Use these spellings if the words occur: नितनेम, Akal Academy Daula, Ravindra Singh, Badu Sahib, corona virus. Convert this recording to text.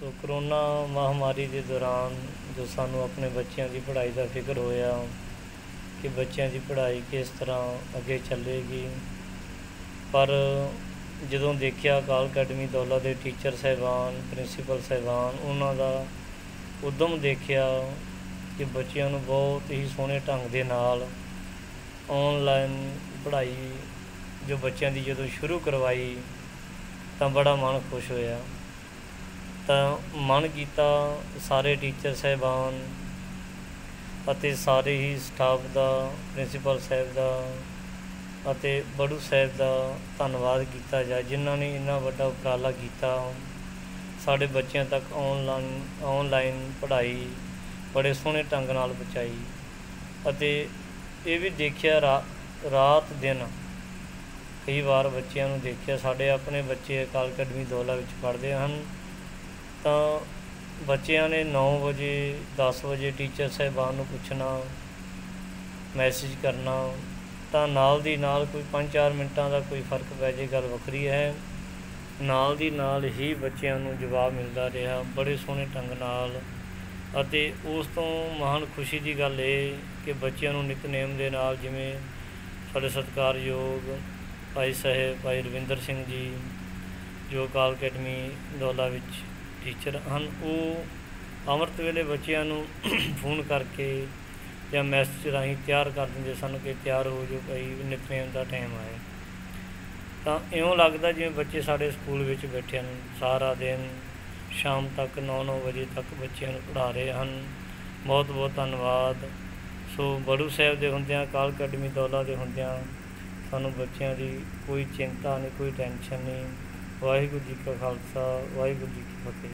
सो corona महामारी के दौरान जो सानू अपने बच्चों की पढ़ाई का फिक्र होया कि बच्चों की पढ़ाई किस तरह अगे चलेगी। पर जदों देखिया अकाल अकैडमी दौला के टीचर साहबान प्रिंसीपल साहबान उन्हों का उद्यम देखिया कि बच्चों को बहुत ही सोहने ढंग दे नाल ऑनलाइन पढ़ाई जो बच्चों की जो शुरू करवाई तो बड़ा मन खुश होया। तो मन किया सारे टीचर साहबान अते सारे ही स्टाफ का प्रिंसीपल साहब का अते बड़ू साहब का धन्नवाद किया जाए जिन्हों ने इन्ना वड्डा उपराला किया साढ़े बच्चों तक ऑनलाइन पढ़ाई बड़े सोहने ढंग नाल पहुँचाई। अते ये भी देखिया रात दिन कई बार बच्चों नूं देखिया साढ़े अपने बच्चे अकाल अकैडमी दौला विच पढ़दे हन तो बच्चों ने 9 बजे 10 बजे टीचर साहबान को पूछना मैसेज करना तो नाल दी नाल कोई 5-4 मिनटा का कोई फर्क पै जाए गल वक्री है, नाल दी नाल ही बच्चों को जवाब मिलता रहा बड़े सोहने ढंग नाल। अते उस तो महान खुशी की गल है कि बच्चों को नितनेम दे नाल जिमें साढ़े सत्कारयोग भाई साहब भाई रविंद्र सिंह जी जो अकाल अकैडमी दौला विच टीचर हैं वो अमृत वेले बच्चों को फोन करके या मैसेज राही तैयार कर देंगे सन कि तैयार हो जो भाई नितनेम का टाइम आए। तो इवें लगता जिवें बच्चे साढ़े स्कूल में बैठे हैं सारा दिन शाम तक 9-9 बजे तक बच्चों को पढ़ा रहे हैं। बहुत बहुत धन्यवाद। सो बड़ू साहब के होंदियां अकाल अकैडमी दौला के होंदियां सानू बच्चों की कोई चिंता नहीं कोई टेंशन नहीं। वाहिगुरू जी का खालसा वाहिगुरू जी की फतेह।